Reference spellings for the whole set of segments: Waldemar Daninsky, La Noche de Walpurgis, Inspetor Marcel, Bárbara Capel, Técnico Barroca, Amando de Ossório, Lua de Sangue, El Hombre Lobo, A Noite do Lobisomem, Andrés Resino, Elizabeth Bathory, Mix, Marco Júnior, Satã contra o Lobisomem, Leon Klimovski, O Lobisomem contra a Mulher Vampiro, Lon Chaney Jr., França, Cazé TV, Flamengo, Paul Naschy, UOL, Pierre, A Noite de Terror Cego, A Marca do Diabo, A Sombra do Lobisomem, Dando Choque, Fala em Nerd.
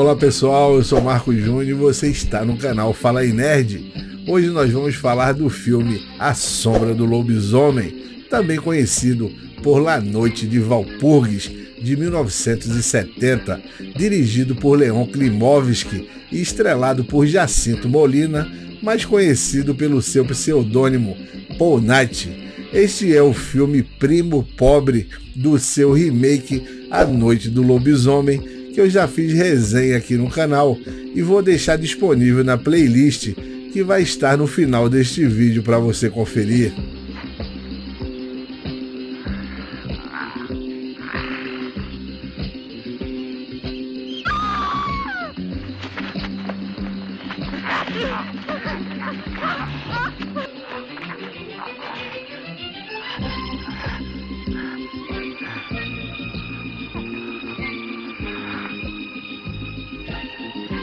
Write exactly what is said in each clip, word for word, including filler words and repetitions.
Olá pessoal, eu sou Marco Júnior e você está no canal Fala em Nerd. Hoje nós vamos falar do filme A Sombra do Lobisomem, também conhecido por La Noite de Valpurgis, de mil novecentos e setenta, dirigido por Leon Klimovski e estrelado por Jacinto Molina, mais conhecido pelo seu pseudônimo Paul Naschy. Este é o filme primo pobre do seu remake A Noite do Lobisomem, que eu já fiz resenha aqui no canal e vou deixar disponível na playlist que vai estar no final deste vídeo para você conferir.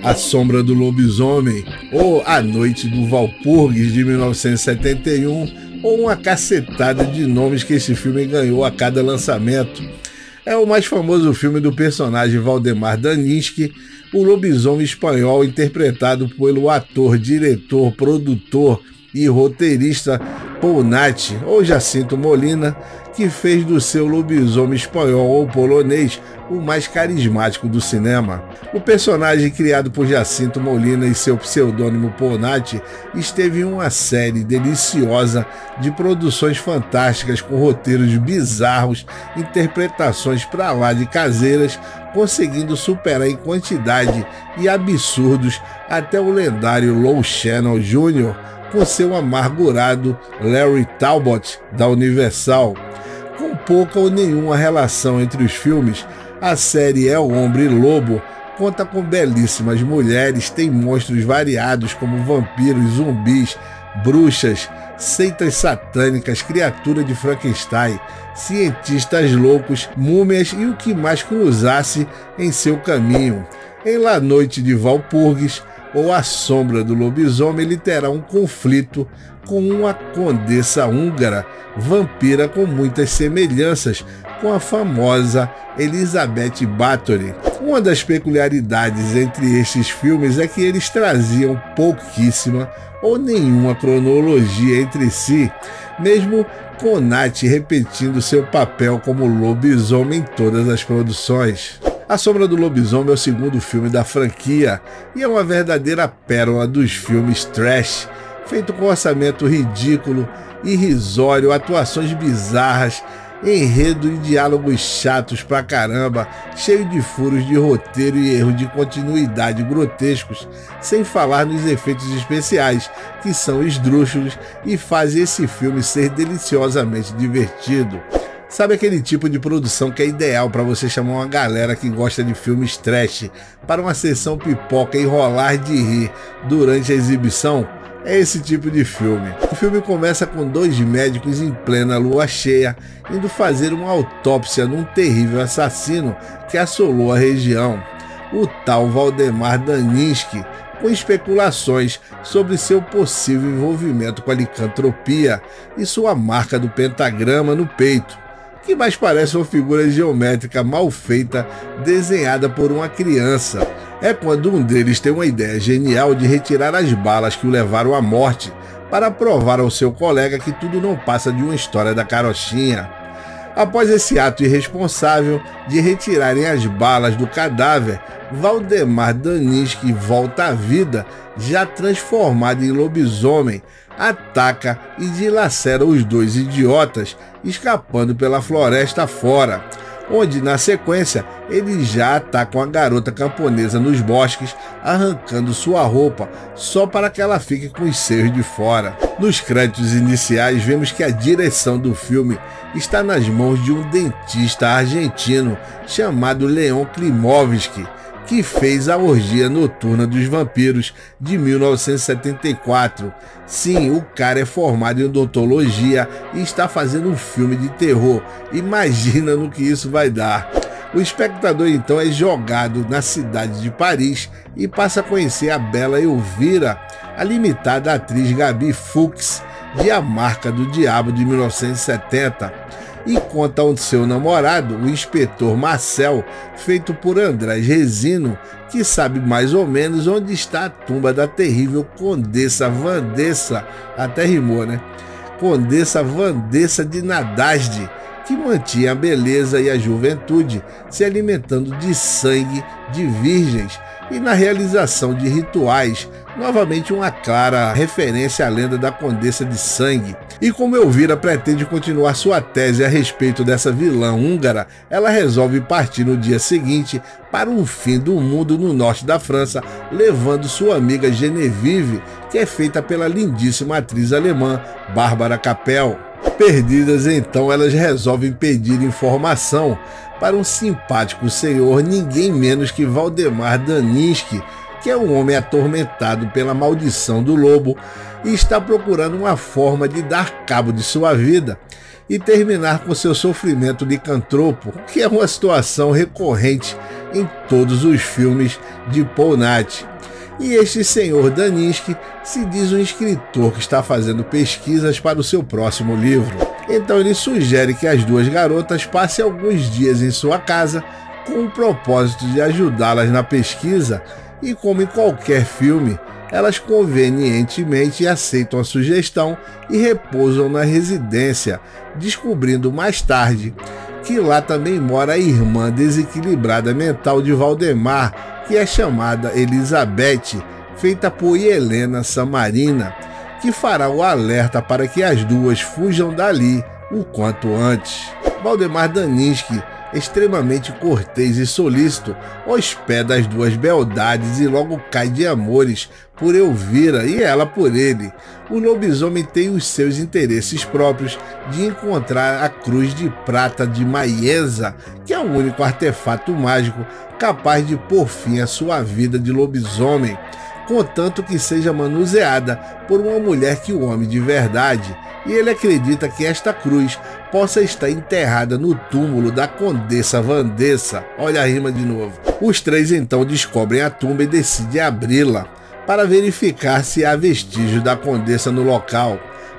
A Sombra do Lobisomem, ou A Noite do Valpurgis, de mil novecentos e setenta e um, ou uma cacetada de nomes que esse filme ganhou a cada lançamento. É o mais famoso filme do personagem Waldemar Daninsky, o lobisomem espanhol interpretado pelo ator, diretor, produtor e roteirista Paul Naschy, ou Jacinto Molina, que fez do seu lobisomem espanhol ou polonês o mais carismático do cinema. O personagem criado por Jacinto Molina e seu pseudônimo Paul Naschy esteve em uma série deliciosa de produções fantásticas com roteiros bizarros, interpretações pra lá de caseiras, conseguindo superar em quantidade e absurdos até o lendário Lon Chaney Júnior com seu amargurado Larry Talbot, da Universal. Com pouca ou nenhuma relação entre os filmes, a série El Hombre Lobo conta com belíssimas mulheres, tem monstros variados como vampiros, zumbis, bruxas, seitas satânicas, criatura de Frankenstein, cientistas loucos, múmias e o que mais cruzasse em seu caminho. Em La Noite de Valpurgues, ou A Sombra do Lobisomem, ele terá um conflito com uma condessa húngara, vampira com muitas semelhanças com a famosa Elizabeth Bathory. Uma das peculiaridades entre estes filmes é que eles traziam pouquíssima ou nenhuma cronologia entre si, mesmo com Naschy repetindo seu papel como lobisomem em todas as produções. A Sombra do Lobisomem é o segundo filme da franquia e é uma verdadeira pérola dos filmes trash, feito com orçamento ridículo, irrisório, atuações bizarras, enredo e diálogos chatos pra caramba, cheio de furos de roteiro e erros de continuidade grotescos, sem falar nos efeitos especiais, que são esdrúxulos e fazem esse filme ser deliciosamente divertido. Sabe aquele tipo de produção que é ideal para você chamar uma galera que gosta de filmes trash para uma sessão pipoca e rolar de rir durante a exibição? É esse tipo de filme. O filme começa com dois médicos em plena lua cheia indo fazer uma autópsia num terrível assassino que assolou a região, o tal Waldemar Daninsky, com especulações sobre seu possível envolvimento com a licantropia e sua marca do pentagrama no peito, que mais parece uma figura geométrica mal feita desenhada por uma criança. É quando um deles tem uma ideia genial de retirar as balas que o levaram à morte para provar ao seu colega que tudo não passa de uma história da carochinha. Após esse ato irresponsável de retirarem as balas do cadáver, Waldemar Daninsky volta à vida, já transformado em lobisomem, ataca e dilacera os dois idiotas, escapando pela floresta fora, onde na sequência ele já ataca uma garota camponesa nos bosques, arrancando sua roupa só para que ela fique com os seios de fora. Nos créditos iniciais vemos que a direção do filme está nas mãos de um dentista argentino chamado Leon Klimovski, que fez A Orgia Noturna dos Vampiros, de mil novecentos e setenta e quatro. Sim, o cara é formado em odontologia e está fazendo um filme de terror. Imagina no que isso vai dar. O espectador então é jogado na cidade de Paris e passa a conhecer a bela Elvira, a limitada atriz Gabi Fuchs, de A Marca do Diabo, de mil novecentos e setenta. e conta ao seu namorado, o inspetor Marcel, feito por Andrés Resino, que sabe mais ou menos onde está a tumba da terrível Condessa Wandessa, até rimou, né? Condessa Wandessa de Nádasdy, que mantinha a beleza e a juventude, se alimentando de sangue de virgens e na realização de rituais, novamente uma clara referência à lenda da Condessa de Sangue. E como Elvira pretende continuar sua tese a respeito dessa vilã húngara, ela resolve partir no dia seguinte para o fim do mundo no norte da França, levando sua amiga Genevieve, que é feita pela lindíssima atriz alemã Bárbara Capel. Perdidas, então, elas resolvem pedir informação para um simpático senhor, ninguém menos que Waldemar Daninsky, que é um homem atormentado pela maldição do lobo e está procurando uma forma de dar cabo de sua vida e terminar com seu sofrimento licantropo, que é uma situação recorrente em todos os filmes de Paul Naschy. E este senhor Daninsky se diz um escritor que está fazendo pesquisas para o seu próximo livro. Então ele sugere que as duas garotas passem alguns dias em sua casa com o propósito de ajudá-las na pesquisa, e como em qualquer filme, elas convenientemente aceitam a sugestão e repousam na residência, descobrindo mais tarde que lá também mora a irmã desequilibrada mental de Waldemar, que é chamada Elizabeth, feita por Helena Samarina, que fará o alerta para que as duas fujam dali o quanto antes. Waldemar Daninsky, extremamente cortês e solícito, hospeda as duas beldades e logo cai de amores por Elvira e ela por ele. O lobisomem tem os seus interesses próprios de encontrar a cruz de prata de Maieza, que é o único artefato mágico capaz de pôr fim à sua vida de lobisomem, contanto que seja manuseada por uma mulher que o ame de verdade, e ele acredita que esta cruz possa estar enterrada no túmulo da Condessa Wandessa. Olha a rima de novo. Os três então descobrem a tumba e decidem abri-la para verificar se há vestígios da Condessa no local,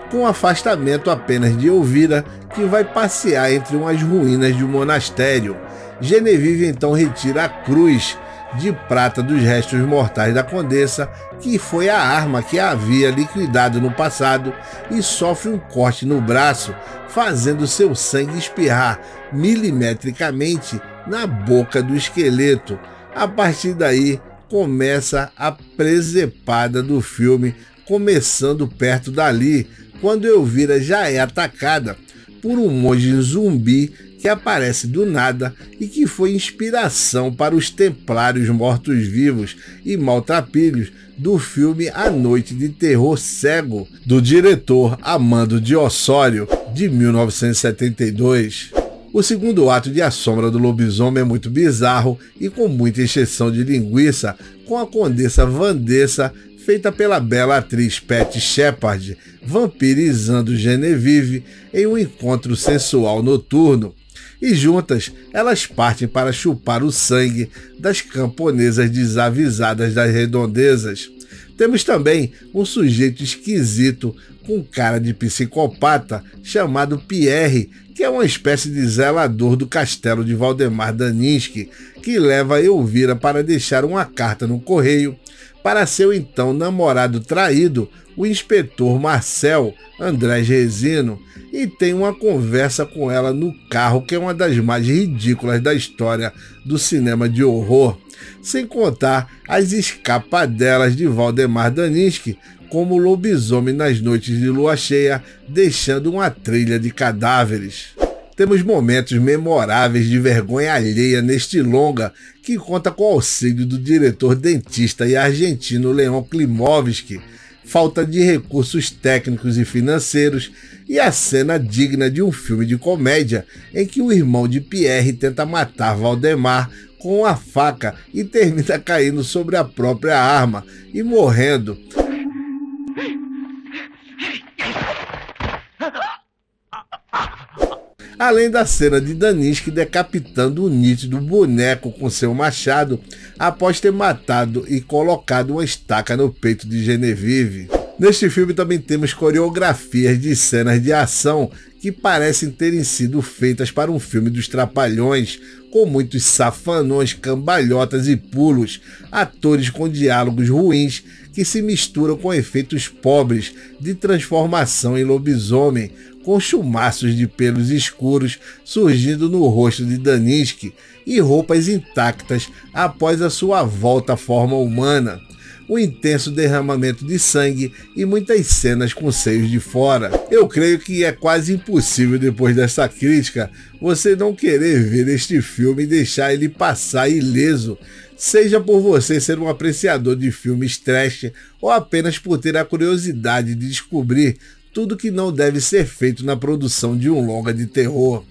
com afastamento apenas de Elvira, que vai passear entre umas ruínas de um monastério. Genevieve então retira a cruz de prata dos restos mortais da Condessa, que foi a arma que a havia liquidado no passado, e sofre um corte no braço, fazendo seu sangue espirrar milimetricamente na boca do esqueleto. A partir daí, começa a presepada do filme, começando perto dali, quando Elvira já é atacada por um monge zumbi que aparece do nada e que foi inspiração para os templários mortos-vivos e maltrapilhos do filme A Noite de Terror Cego, do diretor Amando de Ossório, de mil novecentos e setenta e dois. O segundo ato de A Sombra do Lobisomem é muito bizarro e com muita encheção de linguiça, com a Condessa Wandessa, feita pela bela atriz Patty Shepard, vampirizando Genevieve em um encontro sensual noturno. E juntas, elas partem para chupar o sangue das camponesas desavisadas das redondezas. Temos também um sujeito esquisito, com cara de psicopata, chamado Pierre, que é uma espécie de zelador do castelo de Waldemar Daninsky, que leva a Elvira para deixar uma carta no correio para seu então namorado traído, o inspetor Marcel, Andrés Resino, e tem uma conversa com ela no carro, que é uma das mais ridículas da história do cinema de horror, sem contar as escapadelas de Waldemar Daninsky, como o lobisomem nas noites de lua cheia, deixando uma trilha de cadáveres. Temos momentos memoráveis de vergonha alheia neste longa, que conta com o auxílio do diretor dentista e argentino Leon Klimovski, falta de recursos técnicos e financeiros, e a cena digna de um filme de comédia, em que o irmão de Pierre tenta matar Waldemar com a faca e termina caindo sobre a própria arma e morrendo. Além da cena de Daninsky decapitando o nítido boneco com seu machado, após ter matado e colocado uma estaca no peito de Genevieve. Neste filme também temos coreografias de cenas de ação que parecem terem sido feitas para um filme dos Trapalhões, com muitos safanões, cambalhotas e pulos, atores com diálogos ruins que se misturam com efeitos pobres de transformação em lobisomem, com chumaços de pelos escuros surgindo no rosto de Daninsky e roupas intactas após a sua volta à forma humana, o intenso derramamento de sangue e muitas cenas com seios de fora. Eu creio que é quase impossível, depois dessa crítica, você não querer ver este filme e deixar ele passar ileso, seja por você ser um apreciador de filmes trash ou apenas por ter a curiosidade de descobrir tudo que não deve ser feito na produção de um longa de terror.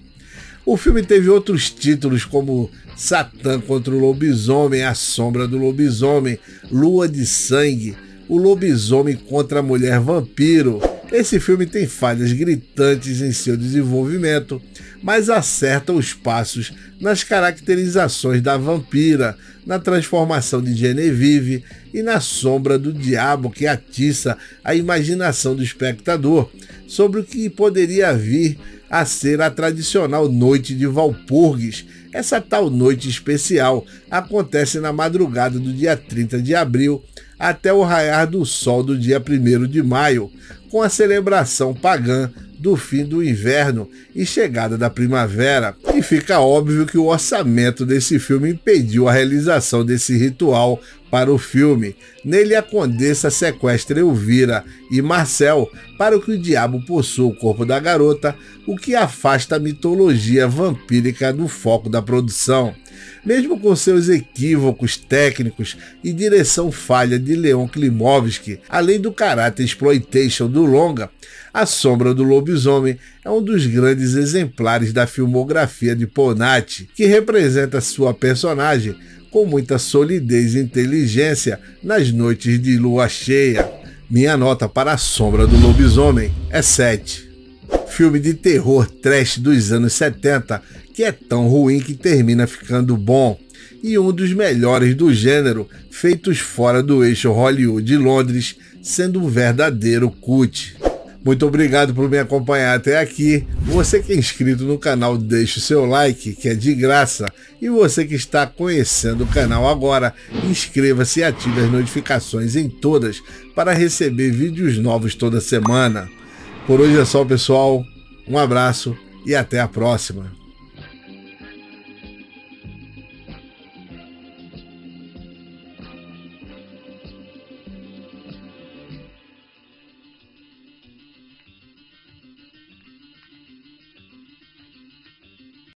O filme teve outros títulos como Satã contra o Lobisomem, A Sombra do Lobisomem, Lua de Sangue, O Lobisomem contra a Mulher Vampiro. Esse filme tem falhas gritantes em seu desenvolvimento, mas acerta os passos nas caracterizações da vampira, na transformação de Genevieve e na sombra do diabo que atiça a imaginação do espectador sobre o que poderia vir a ser a tradicional Noite de Valpurgues. Essa tal noite especial acontece na madrugada do dia trinta de abril até o raiar do sol do dia primeiro de maio, com a celebração pagã do fim do inverno e chegada da primavera. E fica óbvio que o orçamento desse filme impediu a realização desse ritual para o filme. Nele, a Condessa sequestra Elvira e Marcel para que o diabo possua o corpo da garota, o que afasta a mitologia vampírica do foco da produção. Mesmo com seus equívocos técnicos e direção falha de Leon Klimovski, além do caráter exploitation do longa, A Sombra do Lobisomem é um dos grandes exemplares da filmografia de Paul Naschy, que representa sua personagem com muita solidez e inteligência nas noites de lua cheia. Minha nota para A Sombra do Lobisomem é sete. Filme de terror trash dos anos setenta, que é tão ruim que termina ficando bom, e um dos melhores do gênero, feitos fora do eixo Hollywood e Londres, sendo um verdadeiro cult. Muito obrigado por me acompanhar até aqui. Você que é inscrito no canal, deixe o seu like, que é de graça. E você que está conhecendo o canal agora, inscreva-se e ative as notificações em todas para receber vídeos novos toda semana. Por hoje é só, pessoal. Um abraço e até a próxima.